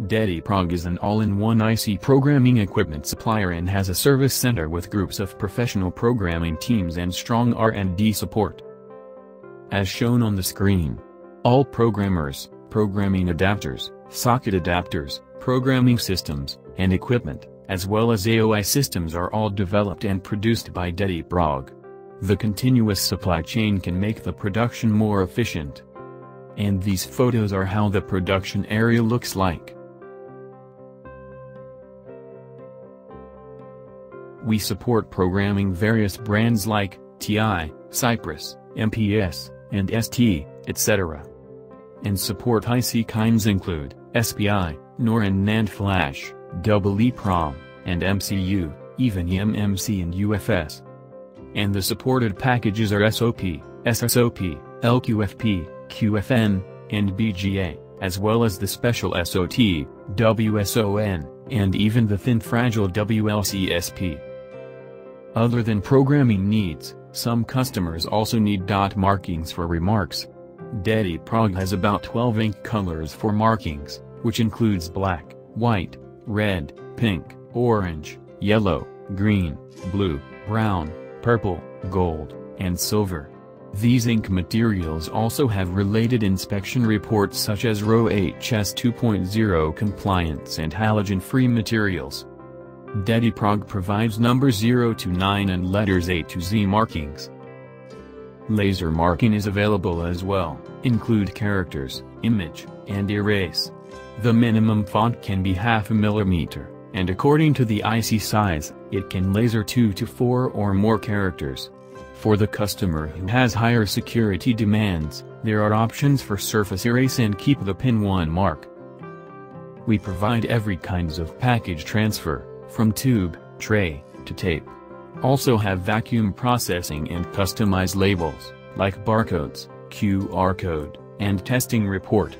DediProg is an all-in-one IC programming equipment supplier and has a service center with groups of professional programming teams and strong R&D support. As shown on the screen, all programmers, programming adapters, socket adapters, programming systems, and equipment, as well as AOI systems are all developed and produced by DediProg. The continuous supply chain can make the production more efficient. And these photos are how the production area looks like. We support programming various brands like TI, Cypress, MPS, and ST, etc. And support IC kinds include SPI, NOR and NAND flash, EEPROM, and MCU, even EMMC and UFS. And the supported packages are SOP, SSOP, LQFP, QFN, and BGA, as well as the special SOT, WSON, and even the thin fragile WLCSP. Other than programming needs, some customers also need dot markings for remarks. DediProg has about 12 ink colors for markings, which includes black, white, red, pink, orange, yellow, green, blue, brown, purple, gold, and silver. These ink materials also have related inspection reports such as RoHS 2.0 compliance and halogen-free materials. DediProg provides numbers 0 to 9 and letters A to Z markings. Laser marking is available as well, include characters, image, and erase. The minimum font can be 0.5 mm, and according to the IC size, it can laser 2 to 4 or more characters. For the customer who has higher security demands, there are options for surface erase and keep the pin 1 mark. We provide every kinds of package transfer, from tube, tray, to tape. Also have vacuum processing and customized labels, like barcodes, QR code, and testing report.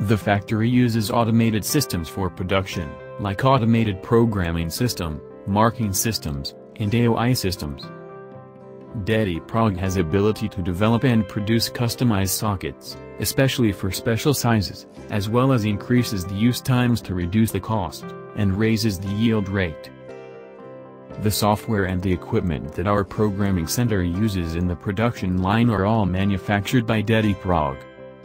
The factory uses automated systems for production, like automated programming system, marking systems, and AOI systems. DediProg has ability to develop and produce customized sockets, especially for special sizes, as well as increases the use times to reduce the cost, and raises the yield rate. The software and the equipment that our programming center uses in the production line are all manufactured by DediProg.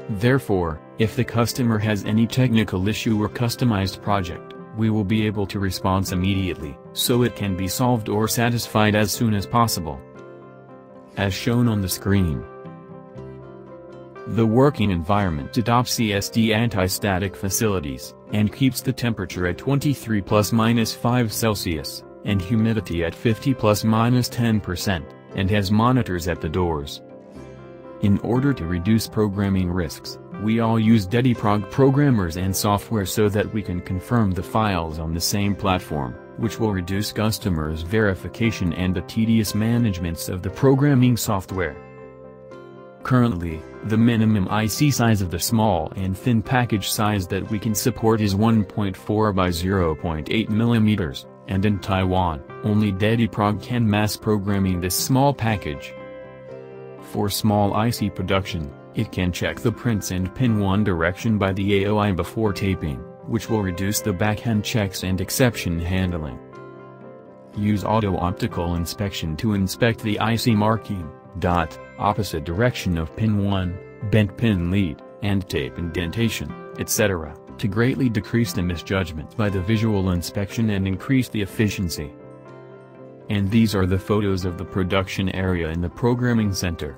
Therefore, if the customer has any technical issue or customized project, we will be able to respond immediately, so it can be solved or satisfied as soon as possible. As shown on the screen, the working environment adopts ESD anti-static facilities, and keeps the temperature at 23 ± 5°C, and humidity at 50 ± 10%, and has monitors at the doors. In order to reduce programming risks, we all use DediProg programmers and software so that we can confirm the files on the same platform, which will reduce customers' verification and the tedious managements of the programming software. Currently, the minimum IC size of the small and thin package size that we can support is 1.4 × 0.8 mm, and in Taiwan, only DediProg can mass programming this small package. For small IC production, it can check the prints and pin 1 direction by the AOI before taping, which will reduce the back-end checks and exception handling. Use auto-optical inspection to inspect the IC marking, dot, opposite direction of pin 1, bent pin lead, and tape indentation, etc., to greatly decrease the misjudgment by the visual inspection and increase the efficiency. And these are the photos of the production area in the programming center.